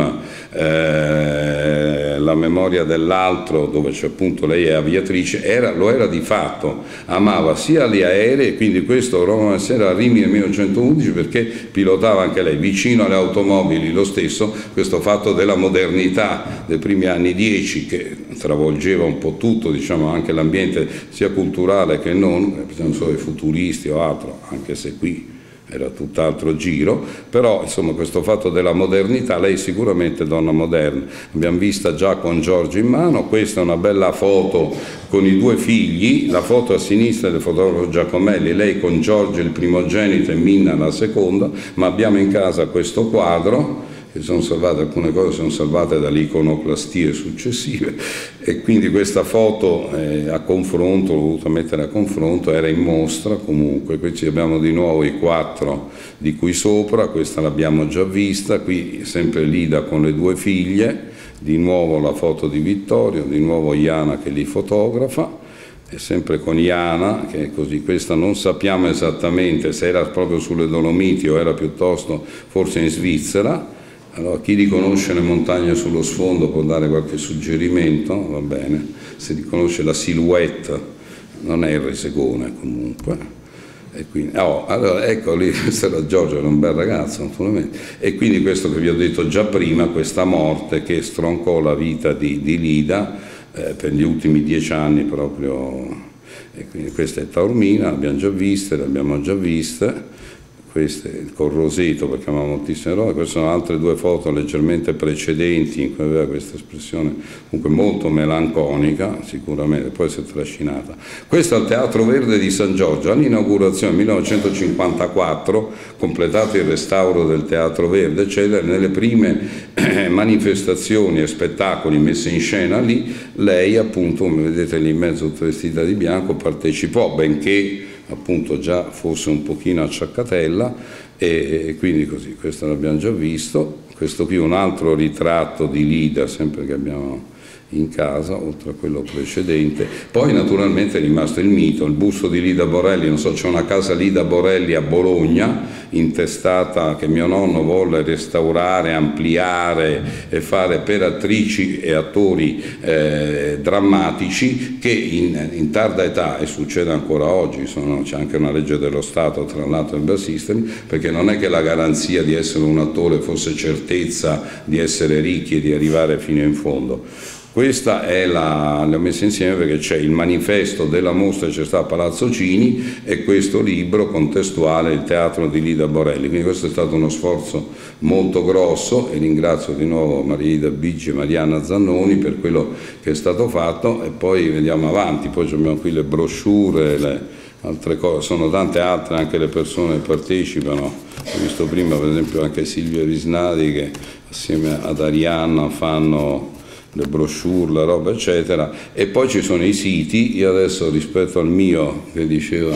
La memoria dell'altro, dove c'è appunto lei è aviatrice, lo era di fatto, amava sia gli aerei, quindi questo Roma sera a Rimini nel 1911, perché pilotava anche lei, vicino alle automobili lo stesso, questo fatto della modernità dei primi anni 10 che travolgeva un po' tutto, diciamo, anche l'ambiente sia culturale che non solo i futuristi o altro, anche se qui era tutt'altro giro, però insomma questo fatto della modernità, lei sicuramente donna moderna, l'abbiamo vista già con Giorgio in mano. Questa è una bella foto con i 2 figli, la foto a sinistra del fotografo Giacomelli, lei con Giorgio il primogenito e Minna la seconda, ma abbiamo in casa questo quadro, che sono salvate, alcune cose sono salvate dalle iconoclastie successive, e quindi questa foto a confronto, l'ho voluta mettere a confronto, era in mostra comunque. Qui ci abbiamo di nuovo i 4 di cui sopra, questa l'abbiamo già vista, qui sempre Lida con le 2 figlie, di nuovo la foto di Vittorio, di nuovo Iana che li fotografa. e sempre con Iana, che è così, questa non sappiamo esattamente se era proprio sulle Dolomiti o era piuttosto forse in Svizzera. Allora, chi riconosce le montagne sullo sfondo può dare qualche suggerimento, va bene, si riconosce la silhouette, non è il Resegone comunque. E quindi, oh, allora, ecco lì, questo era Giorgio, era un bel ragazzo naturalmente, e quindi questo che vi ho detto già prima, questa morte che stroncò la vita di Lida per gli ultimi 10 anni proprio, e quindi questa è Taormina, l'abbiamo già vista, questo è il Corroseto, perché amava moltissime robe. Queste sono altre due foto leggermente precedenti in cui aveva questa espressione comunque molto melanconica, sicuramente, poi si è trascinata. Questo è il Teatro Verde di San Giorgio, all'inaugurazione 1954, completato il restauro del Teatro Verde, eccetera, nelle prime manifestazioni e spettacoli messi in scena lì, lei appunto, come vedete lì in mezzo vestita di bianco, partecipò, benché appunto già fosse un pochino acciaccatella, e quindi così, questo l'abbiamo già visto, questo qui è un altro ritratto di Lida, sempre che abbiamo in casa, oltre a quello precedente. Poi naturalmente è rimasto il mito, il busto di Lida Borelli, non so, c'è una casa Lida Borelli a Bologna, intestata, che mio nonno volle restaurare, ampliare e fare per attrici e attori drammatici, che in tarda età, e succede ancora oggi, c'è anche una legge dello Stato tra l'altro in Bassistemi, perché non è che la garanzia di essere un attore fosse certezza di essere ricchi e di arrivare fino in fondo. Questa è l'ho messa insieme perché c'è il manifesto della mostra che c'è stato a Palazzo Cini e questo libro contestuale, il Teatro di Lida Borelli. Quindi questo è stato uno sforzo molto grosso e ringrazio di nuovo Maria Ida Biggi e Marianna Zannoni per quello che è stato fatto, e poi vediamo avanti, poi abbiamo qui le brochure, le altre cose, sono tante altre, anche le persone che partecipano, ho visto prima per esempio anche Silvio Risnadi che assieme ad Arianna fanno le brochure, la roba eccetera, e poi ci sono i siti. Io adesso rispetto al mio che diceva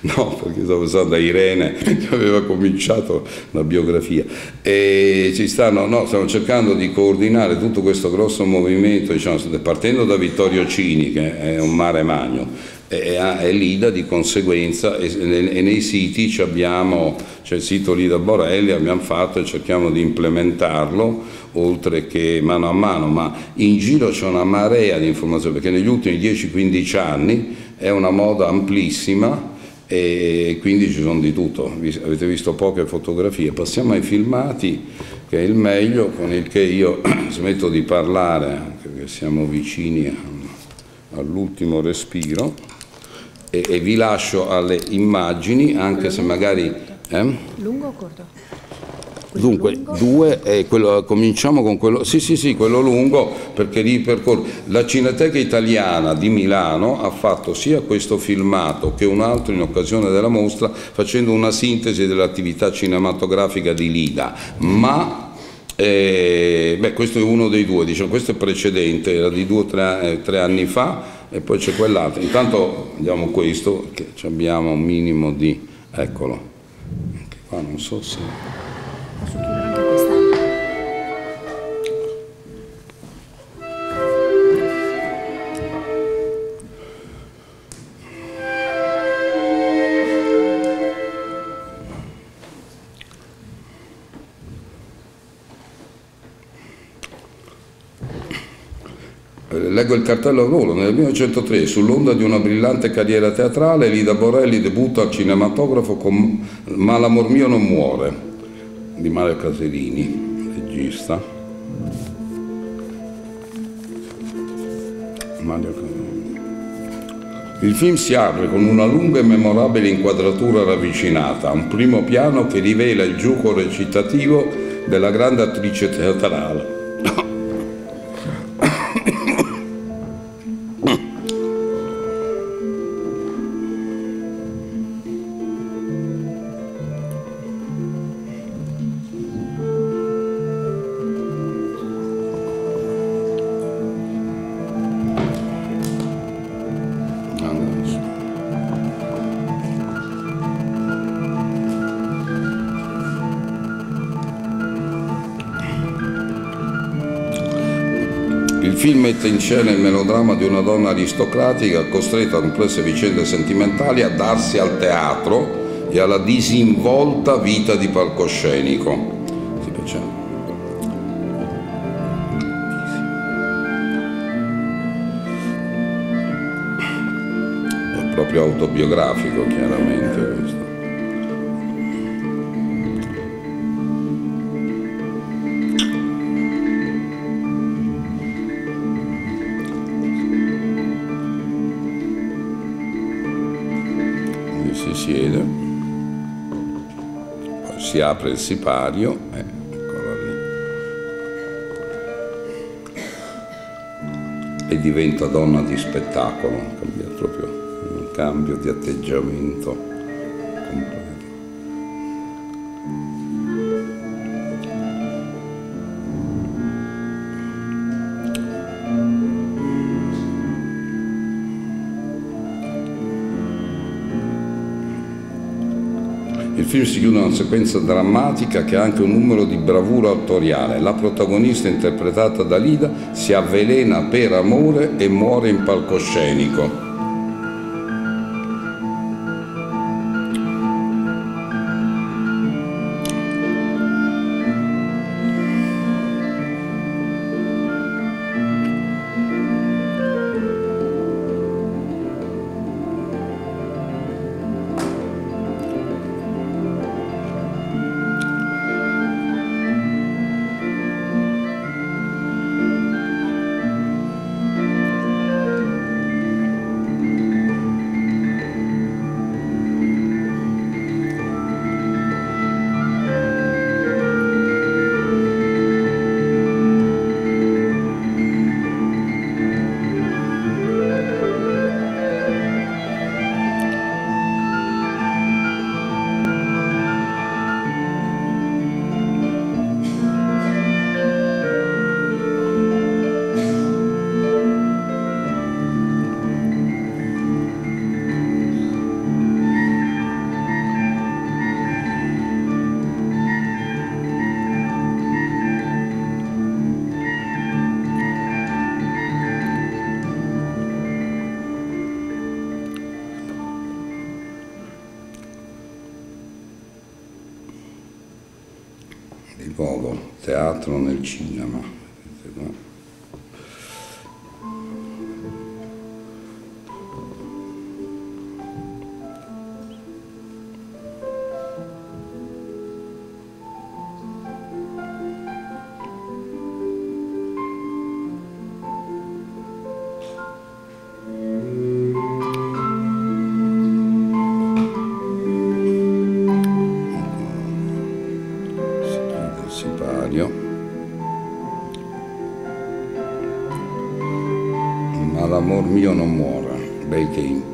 no, perché stavo pensando a Irene che aveva cominciato la biografia, e ci stanno, no, stiamo cercando di coordinare tutto questo grosso movimento, diciamo, partendo da Vittorio Cini che è un mare magno, è Lida di conseguenza, e nei siti c'è il sito Lida Borelli, abbiamo fatto e cerchiamo di implementarlo oltre che mano a mano, ma in giro c'è una marea di informazioni perché negli ultimi 10-15 anni è una moda amplissima e quindi ci sono di tutto. Avete visto poche fotografie, passiamo ai filmati che è il meglio, con il che io smetto di parlare anche perché siamo vicini all'ultimo respiro. E vi lascio alle immagini, anche se magari... Lungo o corto? Quello dunque, lungo? Due, quello, cominciamo con quello... Sì, quello lungo, perché lì percorre... La Cineteca Italiana di Milano ha fatto sia questo filmato che un altro in occasione della mostra, facendo una sintesi dell'attività cinematografica di Lida, ma... questo è uno dei due, diciamo, questo è precedente, era di 2 o 3 anni fa, e poi c'è quell'altro. Intanto vediamo questo, che abbiamo un minimo di... eccolo, anche qua non so se... posso chiudere anche questa? Leggo il cartello a volo. Nel 1903, sull'onda di una brillante carriera teatrale, Lida Borelli debutta al cinematografo con Ma l'amor mio non muore, di Mario Caserini, regista. Mario Caserini. Il film si apre con una lunga e memorabile inquadratura ravvicinata, un primo piano che rivela il gioco recitativo della grande attrice teatrale. film mette in scena il melodramma di una donna aristocratica costretta a complesse vicende sentimentali a darsi al teatro e alla disinvolta vita di palcoscenico. È proprio autobiografico, chiaramente, questo. Si siede, poi si apre il sipario, e diventa donna di spettacolo, cambia proprio un cambio di atteggiamento completo. Il film si chiude in una sequenza drammatica che ha anche un numero di bravura autoriale. La protagonista, interpretata da Lida, si avvelena per amore e muore in palcoscenico. Di nuovo, teatro nel cinema. Ma l'amor mio non muore, bei tempi.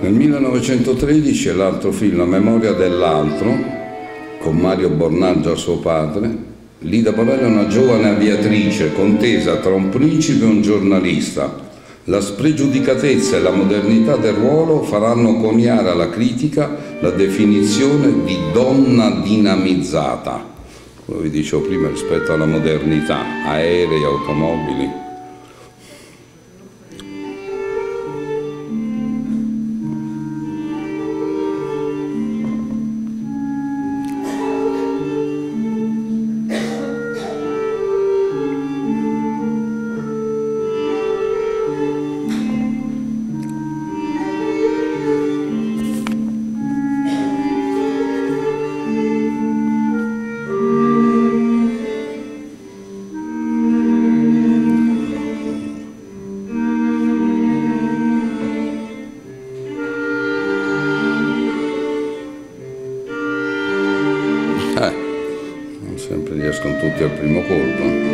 Nel 1913 è l'altro film, La memoria dell'altro, con Mario Bornaggia, suo padre. Lida Borelli è una giovane aviatrice, contesa tra un principe e un giornalista. La spregiudicatezza e la modernità del ruolo faranno coniare alla critica la definizione di donna dinamizzata, come vi dicevo prima, rispetto alla modernità, aerei, automobili. sempre riescono tutti al primo colpo.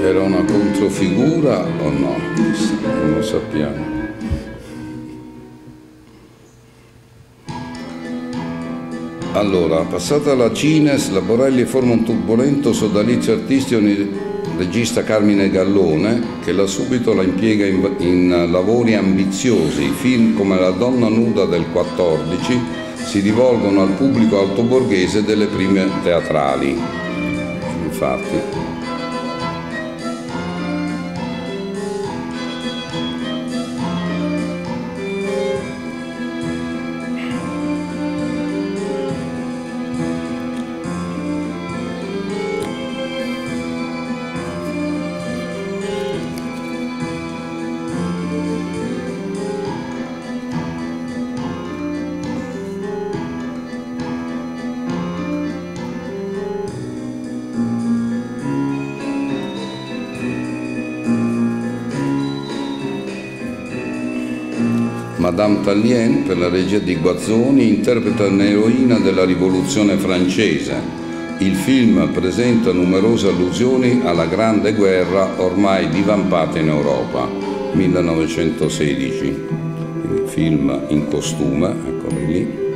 Era una controfigura o no? Non lo sappiamo. Allora, passata la Cines, la Borelli forma un turbolento sodalizio artistico con il regista Carmine Gallone, che la subito la impiega in lavori ambiziosi. Film come La donna nuda del 14 si rivolgono al pubblico altoborghese delle prime teatrali. Infatti. Madame Tallien, per la regia di Guazzoni, interpreta un'eroina della rivoluzione francese. Il film presenta numerose allusioni alla Grande Guerra ormai divampata in Europa, 1916. Il film in costume, eccoli lì.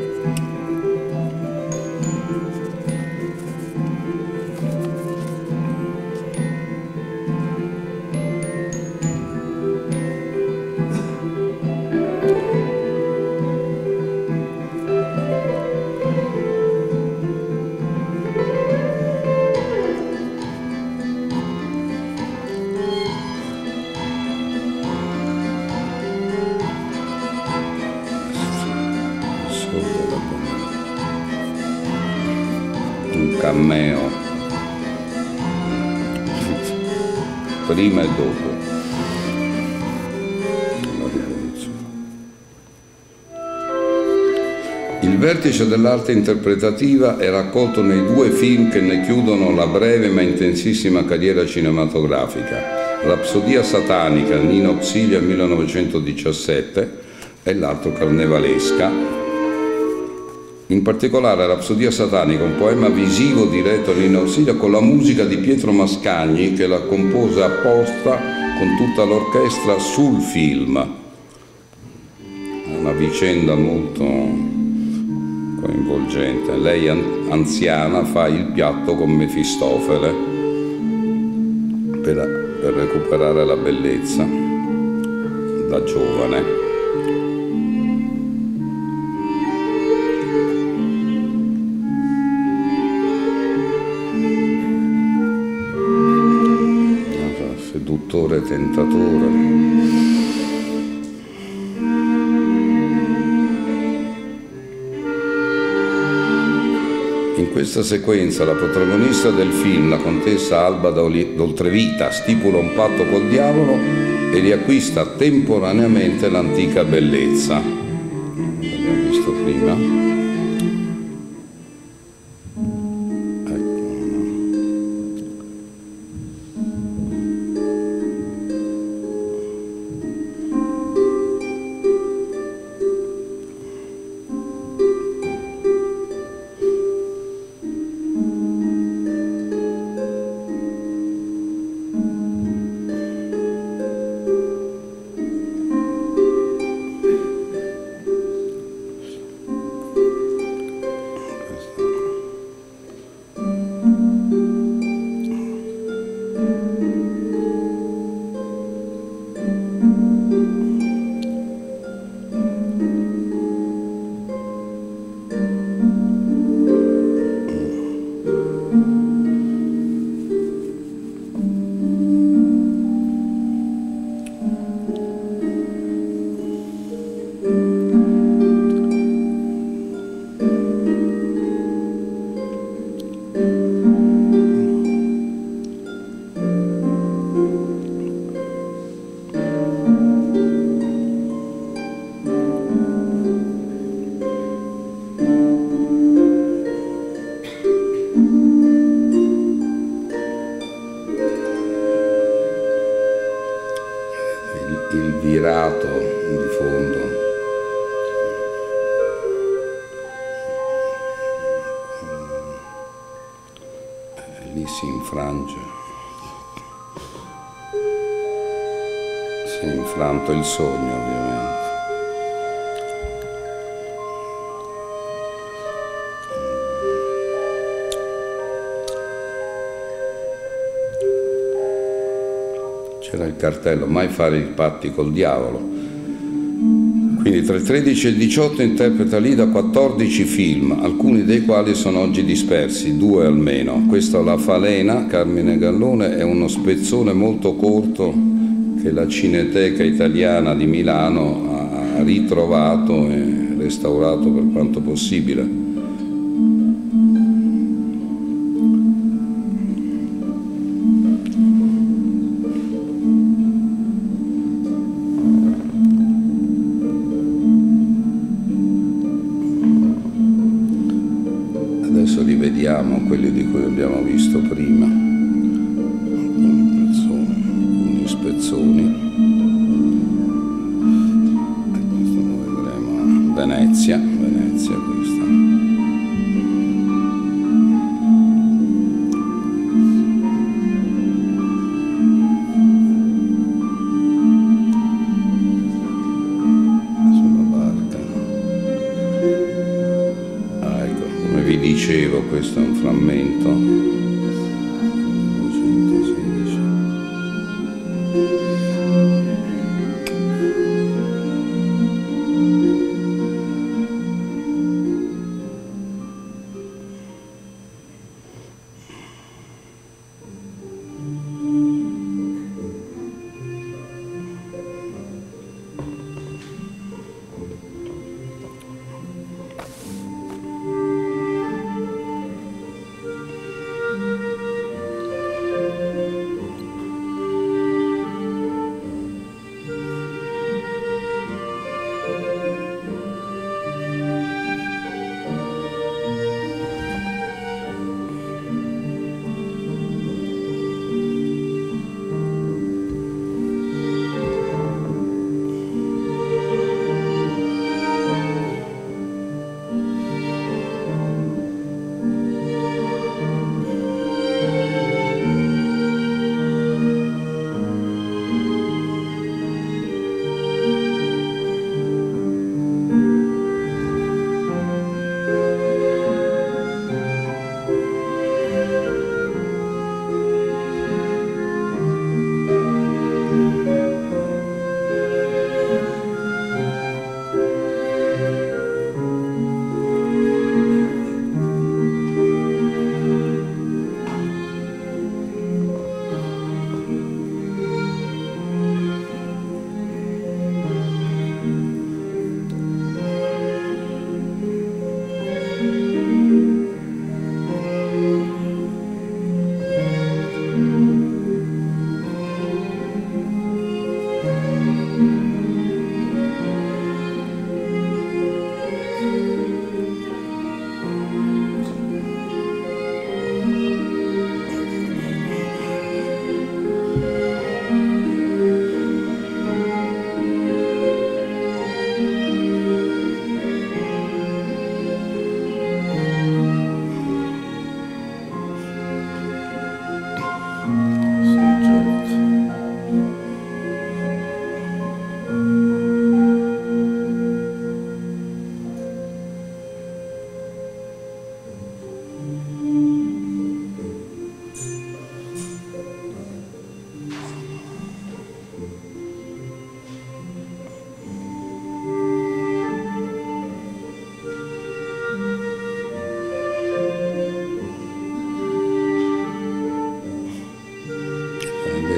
Cameo prima e dopo la rivoluzione. Il vertice dell'arte interpretativa è raccolto nei due film che ne chiudono la breve ma intensissima carriera cinematografica: Rapsodia satanica, Nino Xilia 1917, e l'altro Carnevalesca. In particolare Rapsodia satanica, un poema visivo diretto a Nino Xilia con la musica di Pietro Mascagni, che la compose apposta con tutta l'orchestra sul film. Una vicenda molto coinvolgente. Lei anziana fa il piatto con Mefistofele per recuperare la bellezza da giovane. Tentatore. In questa sequenza la protagonista del film, la contessa Alba d'Oltrevita, stipula un patto col diavolo e riacquista temporaneamente l'antica bellezza. L'abbiamo visto prima. Ecco. girato di fondo. Lì si infrange. Si è infranto il sogno, ovviamente. C'era il cartello, mai fare i patti col diavolo. Quindi tra il 13 e il 18 interpreta Lida 14 film, alcuni dei quali sono oggi dispersi, due almeno. Questa La Falena, Carmine Gallone, è uno spezzone molto corto che la Cineteca Italiana di Milano ha ritrovato e restaurato per quanto possibile. Adesso li vediamo, quelli di cui abbiamo visto prima, alcuni spezzoni. Questo lo vedremo a Venezia, Venezia questa. Dicevo, questo è un frammento.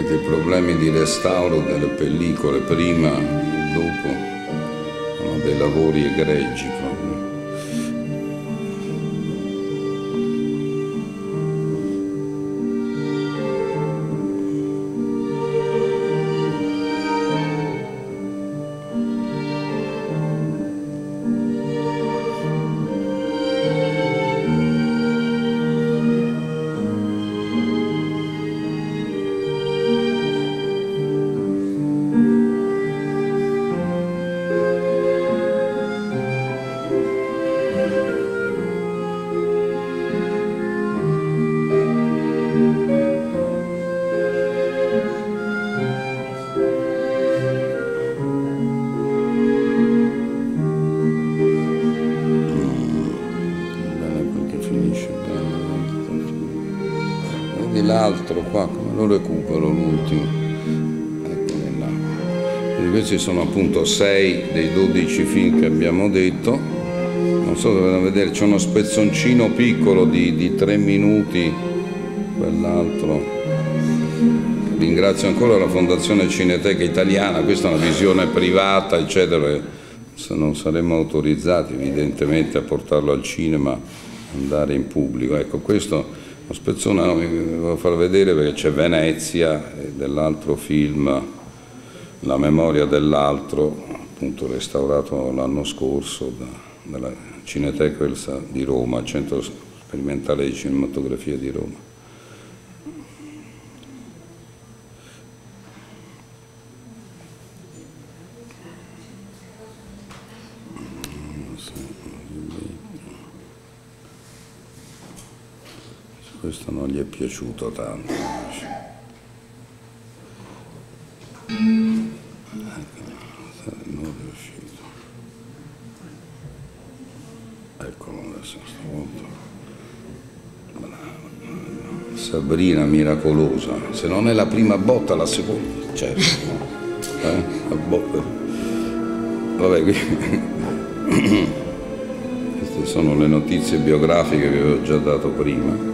Dei problemi di restauro delle pellicole prima e dopo sono dei lavori egregi proprio. vedi l'altro qua, come lo recupero l'ultimo? Eccoli là. Quindi questi sono appunto 6 dei 12 film che abbiamo detto. Non so dove vedere, c'è uno spezzoncino piccolo di 3 minuti, quell'altro. Ringrazio ancora la Fondazione Cineteca Italiana, questa è una visione privata, eccetera. Se non saremmo autorizzati evidentemente a portarlo al cinema, andare in pubblico. Ecco, questo lo spezzone non mi devo far vedere perché c'è Venezia e dell'altro film La memoria dell'altro, appunto restaurato l'anno scorso dalla Cineteca di Roma, Centro Sperimentale di Cinematografia di Roma. Questo non gli è piaciuto tanto. Non è riuscito. Eccolo adesso stavolta. Sabrina miracolosa. Se non è la prima botta, la seconda, certo. La botta. Vabbè, qui. Queste sono le notizie biografiche che avevo già dato prima.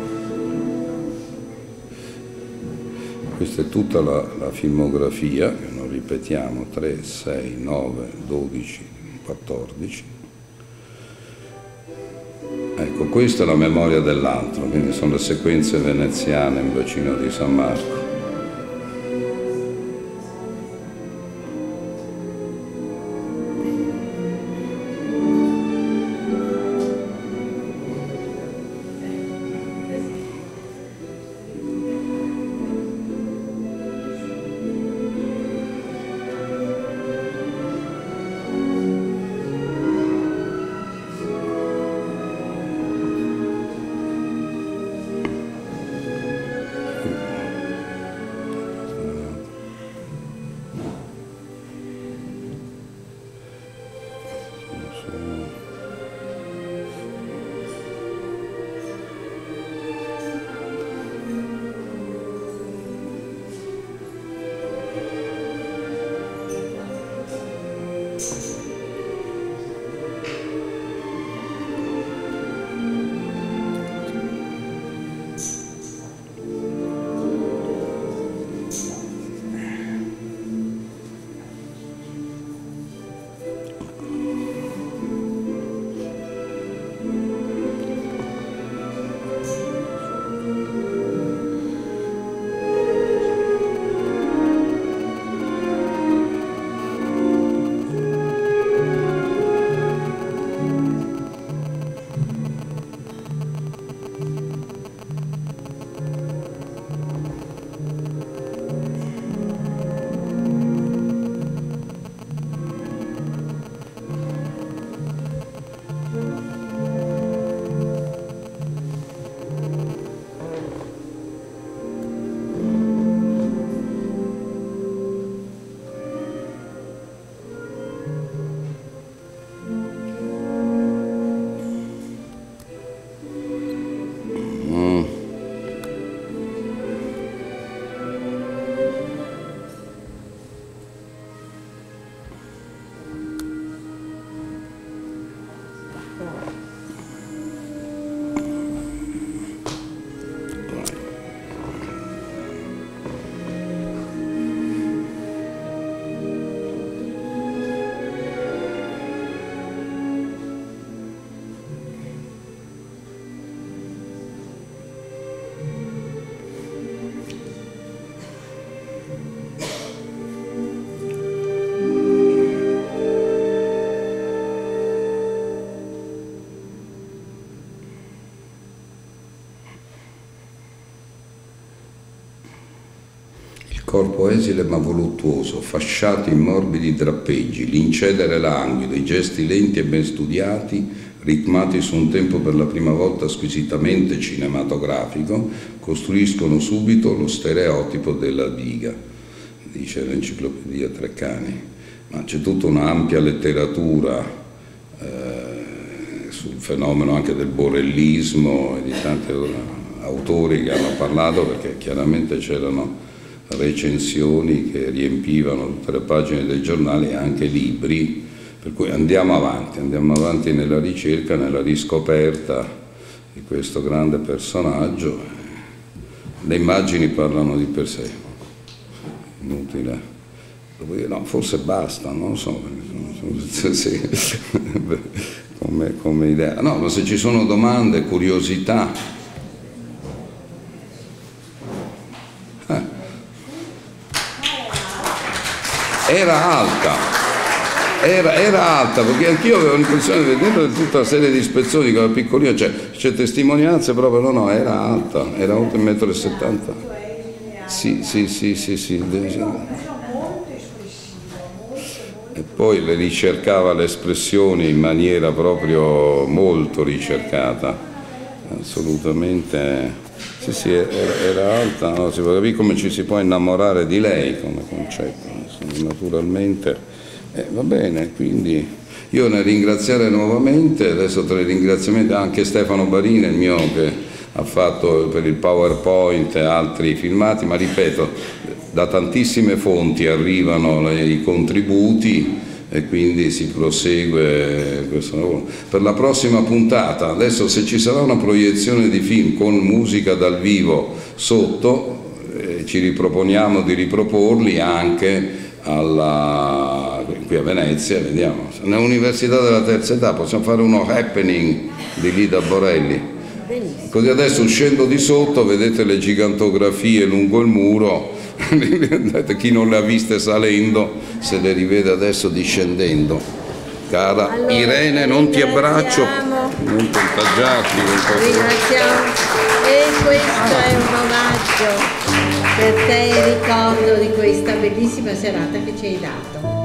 Questa è tutta la filmografia, che non ripetiamo, 3, 6, 9, 12, 14. Ecco, questa è la memoria dell'altro, quindi sono le sequenze veneziane in bacino di San Marco. Corpo esile ma voluttuoso, fasciato in morbidi drappeggi, l'incedere languido, i gesti lenti e ben studiati, ritmati su un tempo per la prima volta squisitamente cinematografico, costruiscono subito lo stereotipo della diga, dice l'enciclopedia Treccani. Ma c'è tutta un'ampia letteratura sul fenomeno anche del borellismo e di tante autori che hanno parlato, perché chiaramente c'erano recensioni che riempivano tutte le pagine dei giornali e anche libri, per cui andiamo avanti nella ricerca, nella riscoperta di questo grande personaggio. Le immagini parlano di per sé, inutile. No, forse basta, non so, sì, come idea. No, ma se ci sono domande, curiosità. Era alta, perché anch'io avevo l'impressione di vedere tutta una serie di spezzoni con la piccolina, cioè c'è testimonianze proprio, no, era alta, era 8,70 m. Sì. E poi le ricercava le espressioni in maniera proprio molto ricercata, assolutamente. Sì, era alta, no? Si può capire come ci si può innamorare di lei come concetto, naturalmente. Va bene, quindi io nel ringraziare nuovamente, adesso tra i ringraziamenti anche Stefano Barina, il mio, che ha fatto per il PowerPoint e altri filmati, ma ripeto, da tantissime fonti arrivano i contributi e quindi si prosegue questo lavoro. Per la prossima puntata, adesso se ci sarà una proiezione di film con musica dal vivo sotto, ci riproponiamo di riproporli anche qui a Venezia, vediamo. Nell'Università della Terza Età possiamo fare uno happening di Lida Borelli. Così adesso uscendo di sotto vedete le gigantografie lungo il muro, chi non le ha viste salendo se le rivede adesso discendendo. Cara, allora, Irene, non ti abbraccio, non contagiarti. Ringraziamo, e questo è un omaggio per te in ricordo di questa bellissima serata che ci hai dato.